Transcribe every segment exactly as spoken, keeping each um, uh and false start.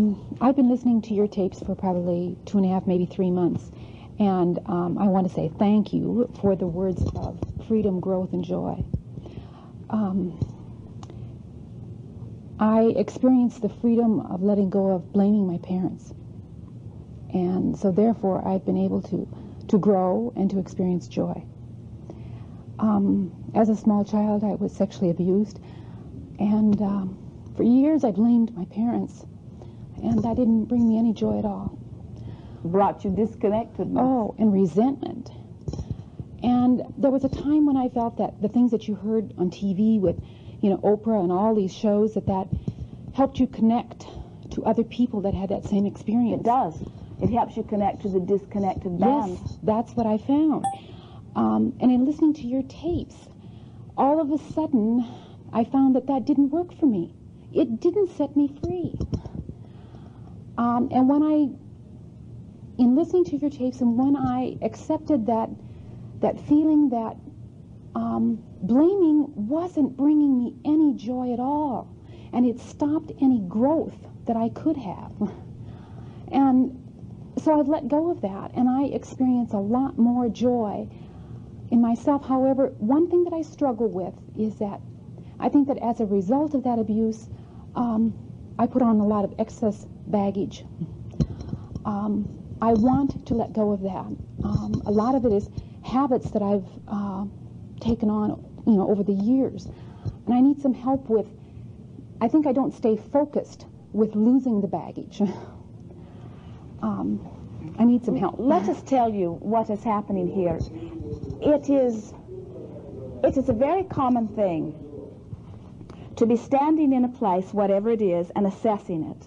Um, I've been listening to your tapes for probably two and a half, maybe three months. And um, I want to say thank you for the words of freedom, growth, and joy. Um, I experienced the freedom of letting go of blaming my parents. And so therefore, I've been able to, to grow and to experience joy. Um, as a small child, I was sexually abused. And um, for years, I blamed my parents. And that didn't bring me any joy at all. Brought you disconnectedness. Oh, and resentment. And there was a time when I felt that the things that you heard on T V with, you know, Oprah and all these shows, that that helped you connect to other people that had that same experience. It does. It helps you connect to the disconnected band. Yes, that's what I found. Um, and in listening to your tapes, all of a sudden, I found that that didn't work for me. It didn't set me free. Um, and when I... In listening to your tapes, and when I accepted that that feeling that um, blaming wasn't bringing me any joy at all, and it stopped any growth that I could have. And so I've let go of that, and I experience a lot more joy in myself. However, one thing that I struggle with is that I think that as a result of that abuse, um, I put on a lot of excess baggage. Um, I want to let go of that. Um, a lot of it is habits that I've uh, taken on, you know, over the years. And I need some help with, I think I don't stay focused with losing the baggage. um, I need some help. Let us tell you what is happening here. It is, it is a very common thing to be standing in a place, whatever it is, and assessing it,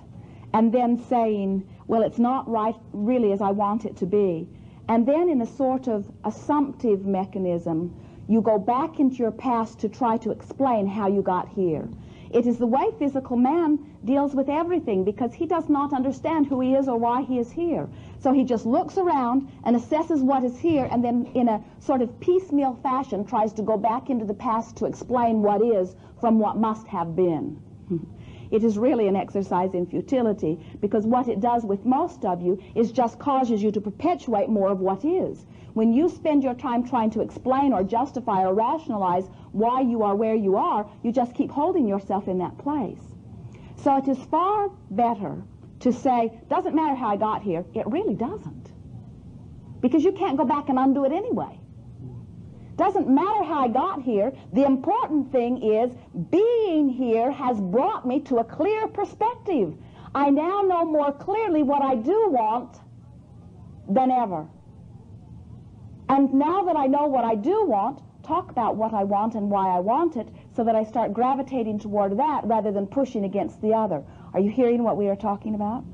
and then saying, well, it's not right really as I want it to be. And then in a sort of assumptive mechanism, you go back into your past to try to explain how you got here. It is the way physical man deals with everything, because he does not understand who he is or why he is here. So he just looks around and assesses what is here, and then in a sort of piecemeal fashion tries to go back into the past to explain what is from what must have been. It is really an exercise in futility, because what it does with most of you is just causes you to perpetuate more of what is. When you spend your time trying to explain or justify or rationalize why you are where you are, you just keep holding yourself in that place. So it is far better to say, doesn't matter how I got here. It really doesn't, because you can't go back and undo it anyway. Doesn't matter how I got here. The important thing is being here has brought me to a clear perspective. I now know more clearly what I do want than ever. And now that I know what I do want, talk about what I want and why I want it, so that I start gravitating toward that rather than pushing against the other. Are you hearing what we are talking about?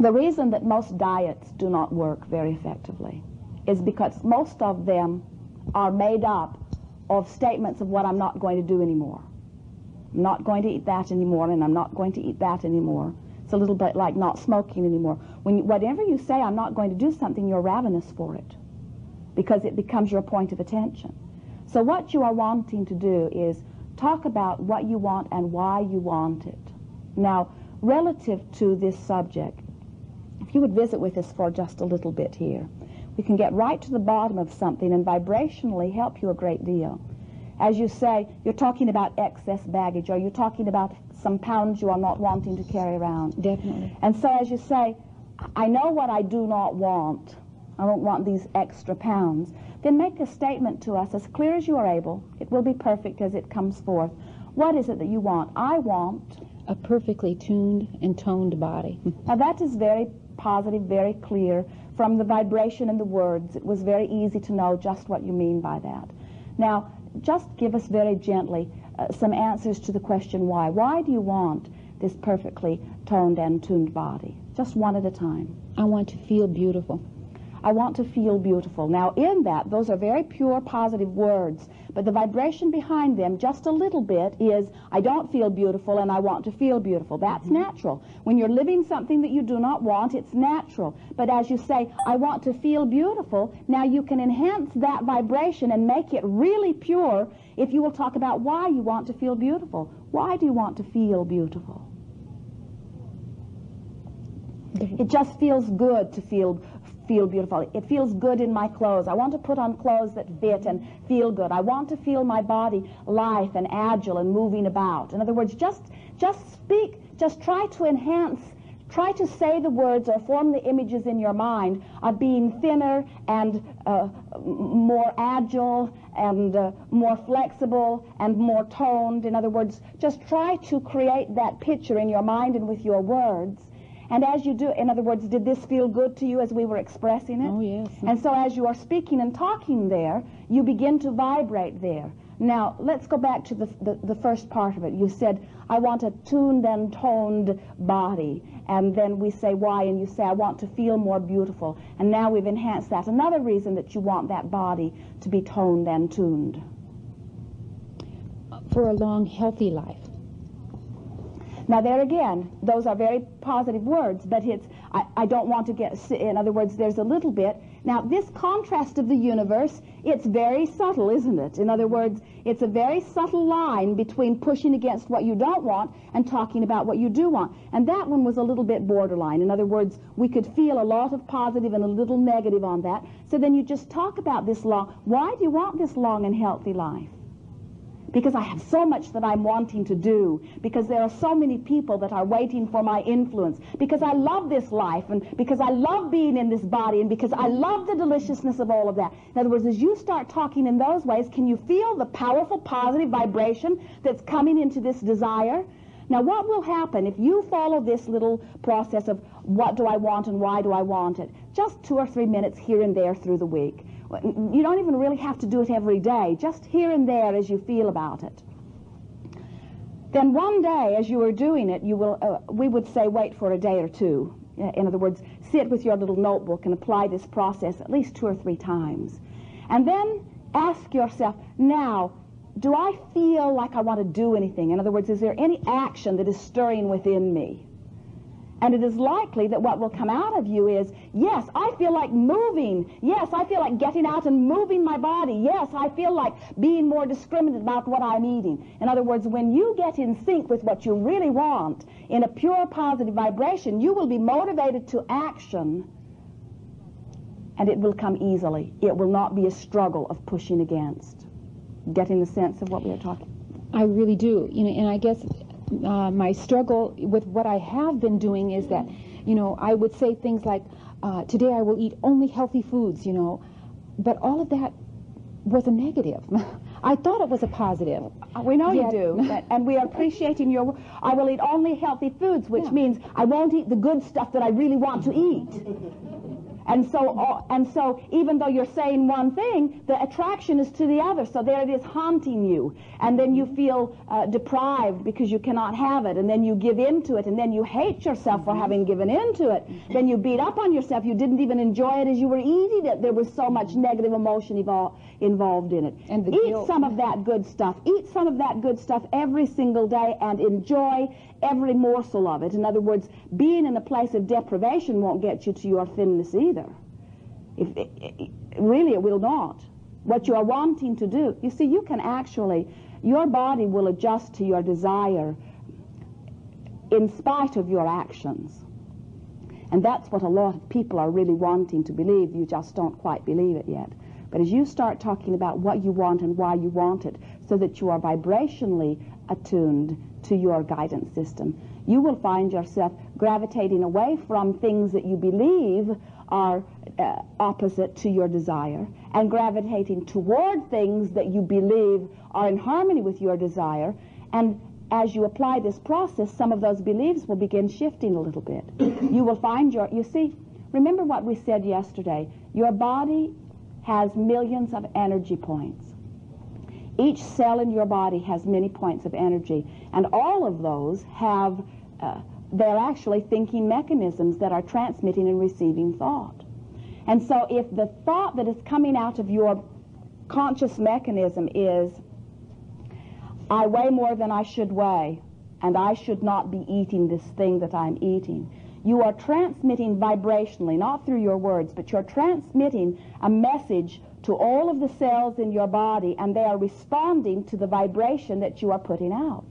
The reason that most diets do not work very effectively is because most of them are made up of statements of what I'm not going to do anymore. I'm not going to eat that anymore, and I'm not going to eat that anymore. It's a little bit like not smoking anymore. When, whatever you say, I'm not going to do something, you're ravenous for it, because it becomes your point of attention. So what you are wanting to do is talk about what you want and why you want it. Now, relative to this subject, if you would visit with us for just a little bit here, we can get right to the bottom of something and vibrationally help you a great deal. As you say, you're talking about excess baggage, or you're talking about some pounds you are not wanting to carry around. Definitely. And so as you say, I know what I do not want. I don't want these extra pounds. Then make a statement to us as clear as you are able. It will be perfect as it comes forth. What is it that you want? I want a perfectly tuned and toned body. Now that is very positive, very clear. From the vibration and the words, it was very easy to know just what you mean by that. Now, just give us very gently uh, some answers to the question why. Why do you want this perfectly toned and tuned body? Just one at a time. I want to feel beautiful. I want to feel beautiful. Now in that, those are very pure positive words, but the vibration behind them just a little bit is I don't feel beautiful and I want to feel beautiful. That's mm-hmm. natural. When you're living something that you do not want, it's natural. But as you say, I want to feel beautiful, now you can enhance that vibration and make it really pure if you will talk about why you want to feel beautiful. Why do you want to feel beautiful? It just feels good to feel feel beautiful. It feels good in my clothes. I want to put on clothes that fit and feel good. I want to feel my body life and agile and moving about. In other words, just just speak, just try to enhance, try to say the words or form the images in your mind of being thinner and uh, more agile and uh, more flexible and more toned. In other words, just try to create that picture in your mind and with your words. And as you do, in other words, did this feel good to you as we were expressing it? Oh, yes. And so as you are speaking and talking there, you begin to vibrate there. Now, let's go back to the, the, the first part of it. You said, I want a tuned and toned body. And then we say, why? And you say, I want to feel more beautiful. And now we've enhanced that. Another reason that you want that body to be toned and tuned. For a long, healthy life. Now there again, those are very positive words, but it's, I, I don't want to get, in other words, there's a little bit. Now this contrast of the universe, it's very subtle, isn't it? In other words, it's a very subtle line between pushing against what you don't want and talking about what you do want. And that one was a little bit borderline. In other words, we could feel a lot of positive and a little negative on that. So then you just talk about this long, why do you want this long and healthy life? Because I have so much that I'm wanting to do, because there are so many people that are waiting for my influence, because I love this life, and because I love being in this body, and because I love the deliciousness of all of that. In other words, as you start talking in those ways, can you feel the powerful positive vibration that's coming into this desire? Now what will happen if you follow this little process of what do I want and why do I want it? Just two or three minutes here and there through the week. You don't even really have to do it every day, just here and there as you feel about it. Then one day as you are doing it, you will, uh, we would say wait for a day or two. In other words, sit with your little notebook and apply this process at least two or three times. And then ask yourself, now, do I feel like I want to do anything? In other words, is there any action that is stirring within me? And it is likely that what will come out of you is, yes, I feel like moving. Yes, I feel like getting out and moving my body. Yes, I feel like being more discriminate about what I'm eating. In other words, when you get in sync with what you really want in a pure positive vibration, you will be motivated to action, and it will come easily. It will not be a struggle of pushing against. Getting the sense of what we are talking? I really do. You know, and I guess... Uh, my struggle with what I have been doing is that, you know, I would say things like, uh, today I will eat only healthy foods, you know, but all of that was a negative. I thought it was a positive. We know Yet, you do, and we are appreciating your, I will eat only healthy foods, which yeah. means I won't eat the good stuff that I really want to eat. And so, and so, even though you're saying one thing, the attraction is to the other. So there it is haunting you. And then you feel uh, deprived because you cannot have it. And then you give in to it. And then you hate yourself for having given in to it. Then you beat up on yourself. You didn't even enjoy it as you were eating it. There was so much negative emotion evol involved in it. And the Eat guilt. some of that good stuff. Eat some of that good stuff every single day and enjoy every morsel of it. In other words, being in a place of deprivation won't get you to your thinness either. If it, it, really, it will not. What you are wanting to do, you see, you can actually, your body will adjust to your desire in spite of your actions. And that's what a lot of people are really wanting to believe. You just don't quite believe it yet. But as you start talking about what you want and why you want it, so that you are vibrationally attuned to your guidance system, you will find yourself gravitating away from things that you believe are uh, opposite to your desire, and gravitating toward things that you believe are in harmony with your desire. And as you apply this process, some of those beliefs will begin shifting a little bit. You will find your, you see, remember what we said yesterday, your body has millions of energy points. Each cell in your body has many points of energy, and all of those have, uh, they're actually thinking mechanisms that are transmitting and receiving thought. And so if the thought that is coming out of your conscious mechanism is, I weigh more than I should weigh, and I should not be eating this thing that I'm eating, you are transmitting vibrationally, not through your words, but you're transmitting a message to all of the cells in your body, and they are responding to the vibration that you are putting out.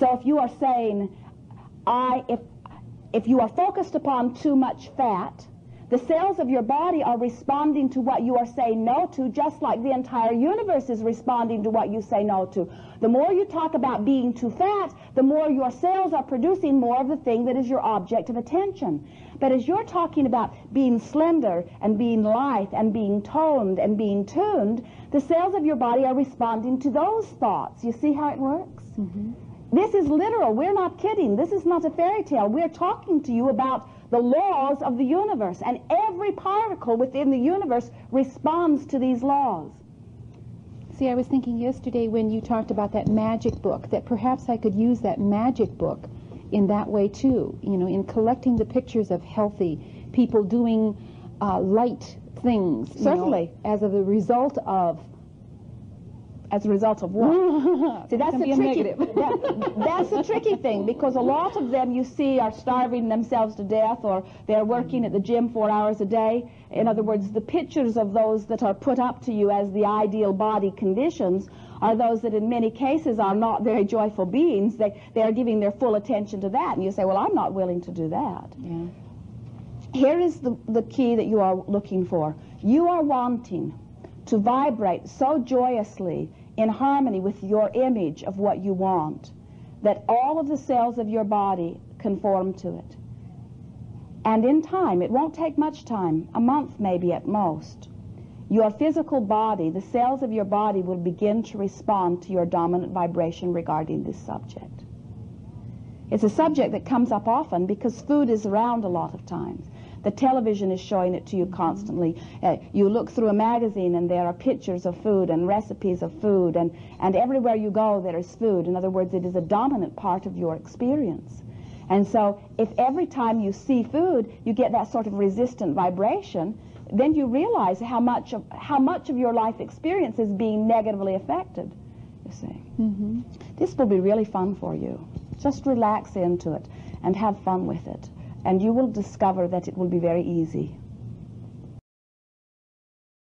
So if you are saying, I, if, if you are focused upon too much fat, the cells of your body are responding to what you are saying no to, just like the entire universe is responding to what you say no to. The more you talk about being too fat, the more your cells are producing more of the thing that is your object of attention. But as you're talking about being slender and being lithe and being toned and being tuned, the cells of your body are responding to those thoughts. You see how it works? Mm-hmm. This is literal. We're not kidding. This is not a fairy tale. We're talking to you about the laws of the universe, and every particle within the universe responds to these laws. See, I was thinking yesterday when you talked about that magic book, that perhaps I could use that magic book in that way too, you know, in collecting the pictures of healthy people doing uh, light things. Certainly. You know, as a result of As a result of what? See, that's a tricky, that, that's a tricky thing, because a lot of them you see are starving themselves to death, or they're working at the gym four hours a day. In other words, the pictures of those that are put up to you as the ideal body conditions are those that in many cases are not very joyful beings. They, they are giving their full attention to that. And you say, well, I'm not willing to do that. Yeah. Here is the, the key that you are looking for. You are wanting to vibrate so joyously in harmony with your image of what you want that all of the cells of your body conform to it. And in time, it won't take much time, a month maybe at most, your physical body, the cells of your body will begin to respond to your dominant vibration regarding this subject. It's a subject that comes up often because food is around a lot of times. The television is showing it to you constantly. Uh, you look through a magazine and there are pictures of food and recipes of food, and, and everywhere you go there is food. In other words, it is a dominant part of your experience. And so if every time you see food, you get that sort of resistant vibration, then you realize how much of, how much of your life experience is being negatively affected, you see. Mm-hmm. This will be really fun for you. Just relax into it and have fun with it. And you will discover that it will be very easy.